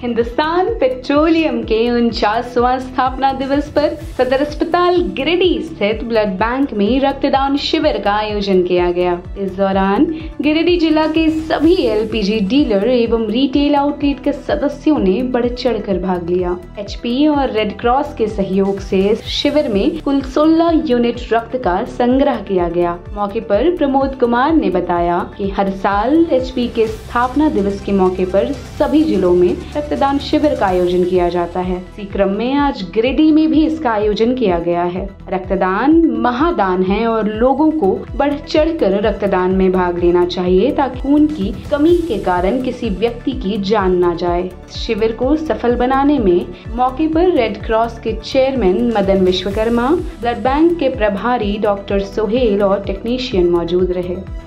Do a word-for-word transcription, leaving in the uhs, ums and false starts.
Hindustan petroleum के उनचासवां स्थापना दिवस पर सदर अस्पताल गिरिडीह स्थित ब्लड बैंक में रक्तदान शिविर का आयोजन किया गया। इस दौरान गिरिडीह जिला के सभी एलपीजी डीलर एवं रिटेल आउटलेट के सदस्यों ने बढ़ चढ़कर भाग लिया। एचपी और रेड क्रॉस के सहयोग से इस शिविर में कुल सोलह यूनिट रक्त का संग्रह किया गया। मौके पर प्रमोद कुमार ने बताया कि हर साल एचपी के स्थापना दिवस के मौके पर सभी जिलों में रक्तदान शिविर का आयोजन किया जाता है। इसी क्रम में आज गिरिडीह में भी इसका आयोजन किया गया है। रक्तदान महादान है और लोगों को बढ़ चढ़कर रक्तदान में भाग लेना चाहिए ताकि खून की कमी के कारण किसी व्यक्ति की जान ना जाए। शिविर को सफल बनाने में मौके पर रेड क्रॉस के chairman Madan Vishwakarma, blood bank के प्रभारी डॉक्टर सोहेल और टेक्नीशियन मौजूद रहे।